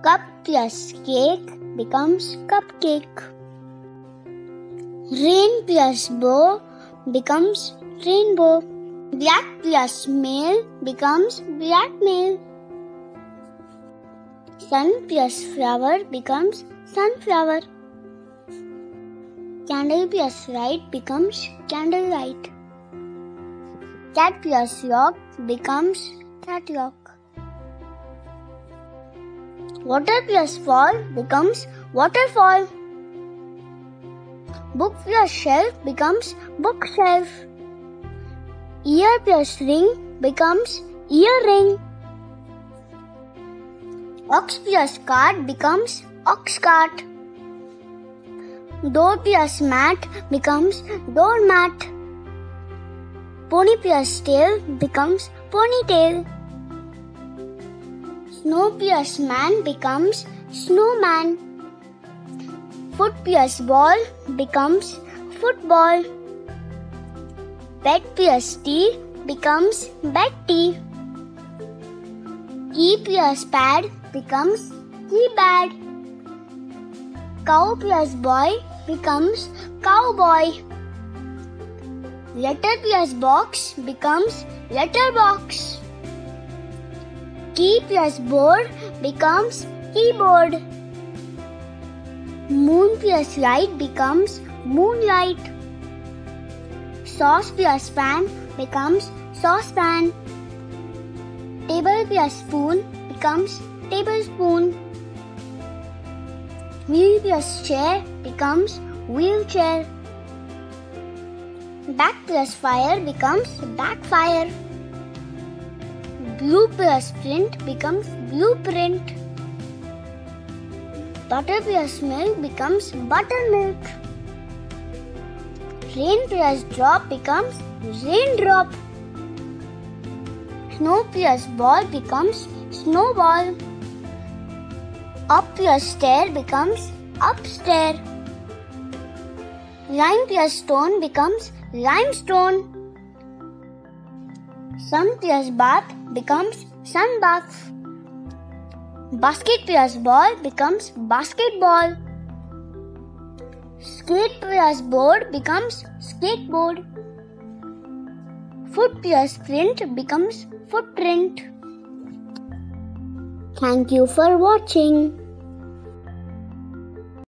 Cup plus cake becomes cupcake. Rain plus bow becomes rainbow. Black plus male becomes blackmail. Sun plus flower becomes sunflower. Candle plus light becomes candlelight. Cat plus rock becomes catlock. Water plus fall becomes waterfall. Book plus shelf becomes bookshelf. Ear plus ring becomes earring. Ox plus cart becomes ox cart. Door plus mat becomes doormat. Pony plus tail becomes ponytail. Snow plus man becomes snowman. Foot plus ball becomes football. Bed plus tea becomes bed tea. Key plus pad becomes keypad. Cow plus boy becomes cowboy. Letter plus box becomes letterbox. Key plus board becomes keyboard. Moon plus light becomes moonlight. Sauce plus pan becomes saucepan. Table plus spoon becomes tablespoon. Wheel plus chair becomes wheelchair. Back plus fire becomes backfire. Blue plus print becomes blueprint. Butter plus milk becomes buttermilk. Rain plus drop becomes raindrop. Snow plus ball becomes snowball. Up plus stair becomes upstairs. Lime plus stone becomes limestone. Sun plus bath becomes sun bath. Basket plus ball becomes basketball. Skate plus board becomes skateboard. Foot plus print becomes footprint. Thank you for watching.